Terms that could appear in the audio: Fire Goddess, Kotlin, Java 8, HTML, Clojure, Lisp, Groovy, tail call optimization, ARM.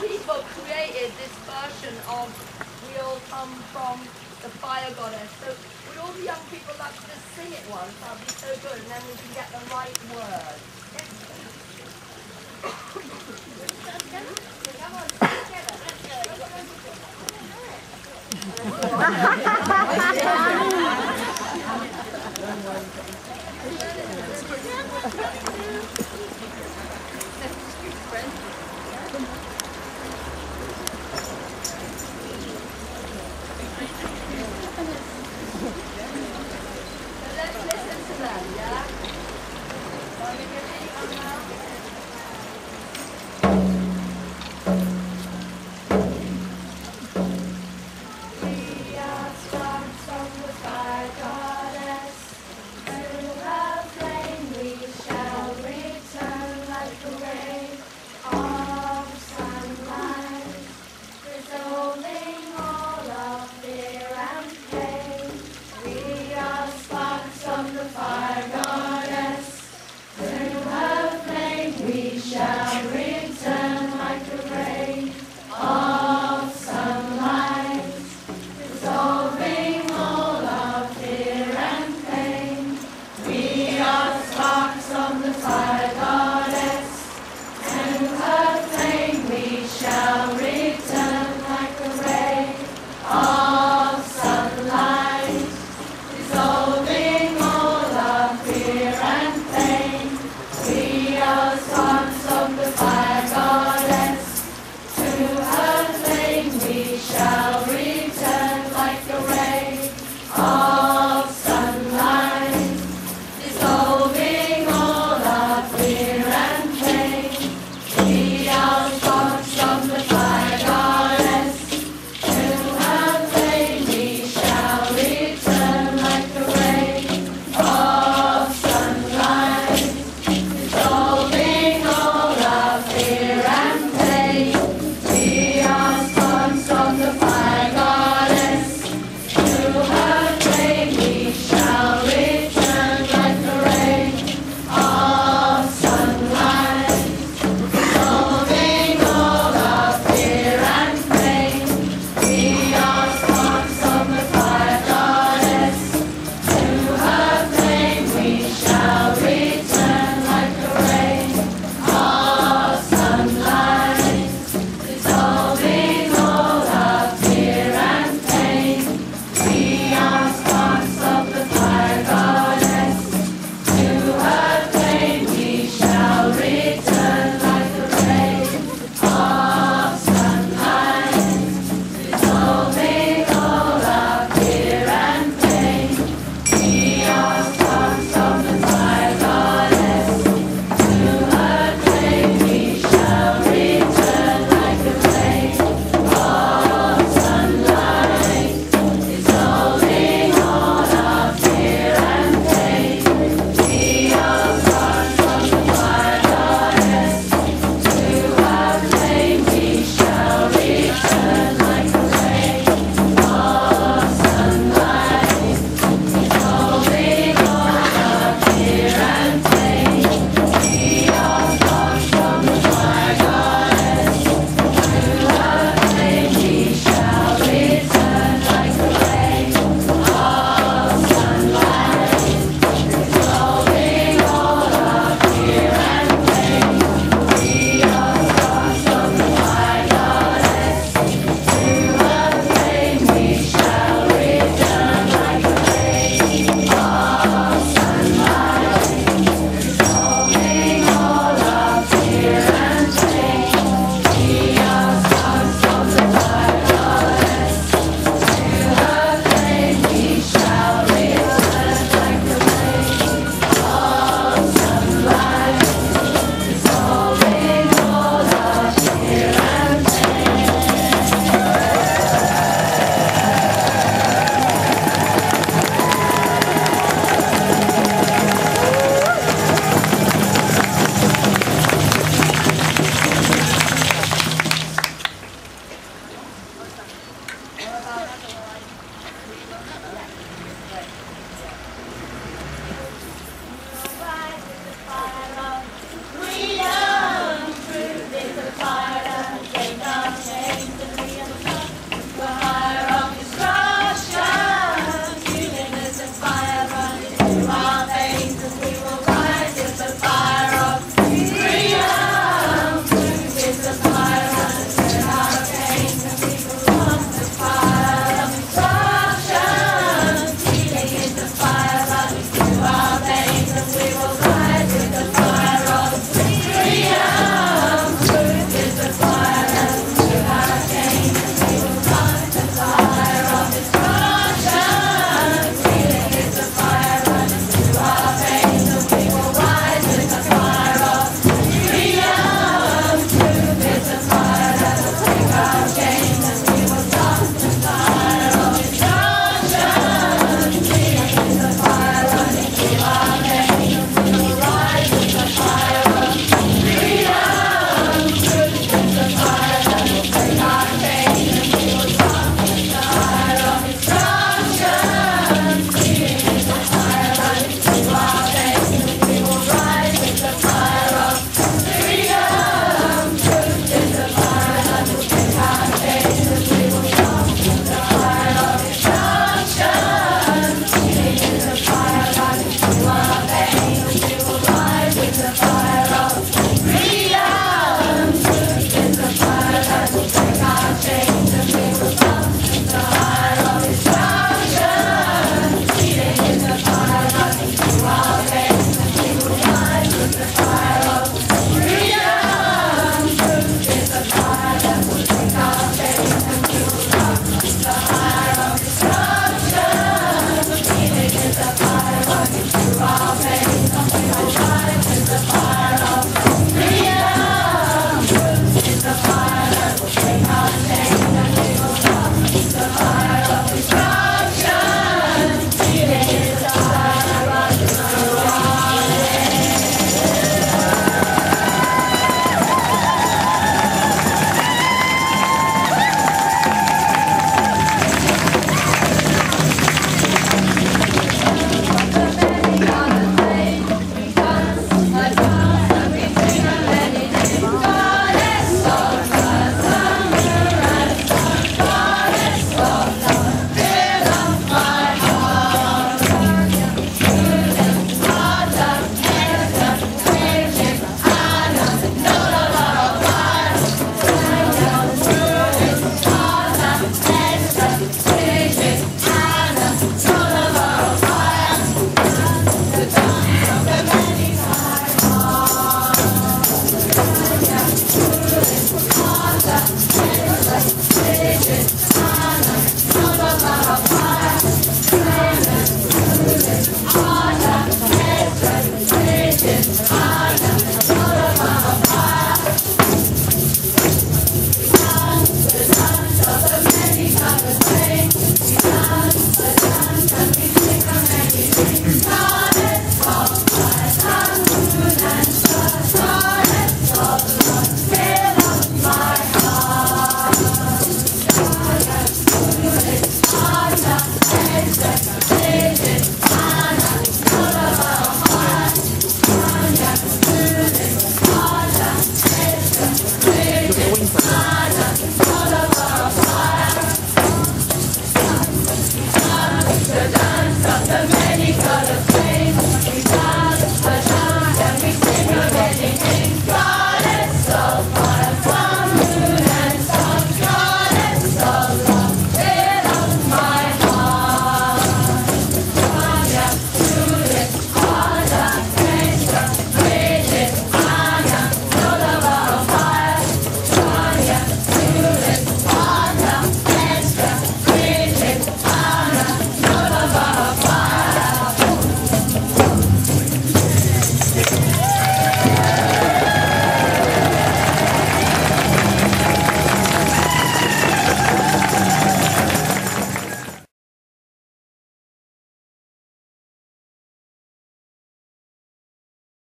people created this version of we all come from the Fire Goddess. So would all the young people like to just sing it once? That would be so good, and then we can get the right word.